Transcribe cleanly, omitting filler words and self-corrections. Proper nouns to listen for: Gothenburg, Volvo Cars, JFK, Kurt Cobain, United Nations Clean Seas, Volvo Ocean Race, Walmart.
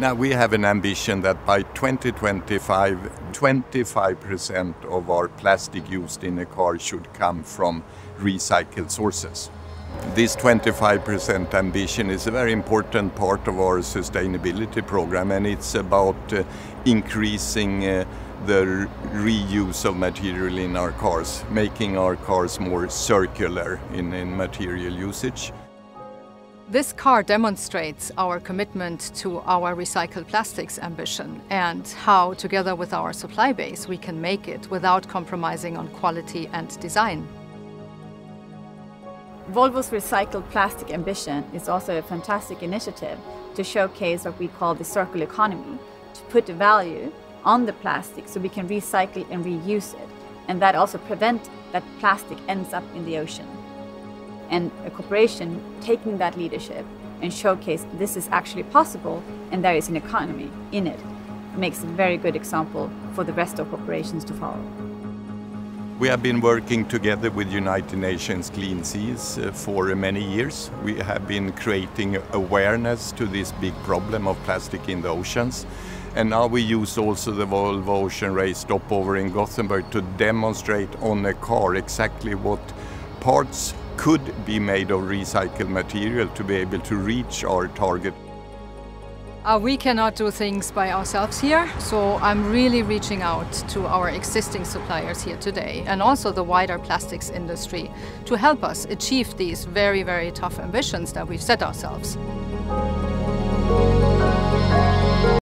Now we have an ambition that by 2025, 25% of our plastic used in a car should come from recycled sources. This 25% ambition is a very important part of our sustainability program, and it's about increasing the reuse of material in our cars, making our cars more circular in material usage. This car demonstrates our commitment to our recycled plastics ambition and how, together with our supply base, we can make it without compromising on quality and design. Volvo's recycled plastic ambition is also a fantastic initiative to showcase what we call the circular economy, to put the value on the plastic so we can recycle and reuse it, and that also prevent that plastic ends up in the ocean. And a corporation taking that leadership and showcase this is actually possible and there is an economy in it, makes a very good example for the rest of corporations to follow. We have been working together with United Nations Clean Seas for many years. We have been creating awareness to this big problem of plastic in the oceans. And now we use also the Volvo Ocean Race stopover in Gothenburg to demonstrate on a car exactly what parts could be made of recycled material to be able to reach our target. We cannot do things by ourselves here, so I'm really reaching out to our existing suppliers here today and also the wider plastics industry to help us achieve these very, very tough ambitions that we've set ourselves.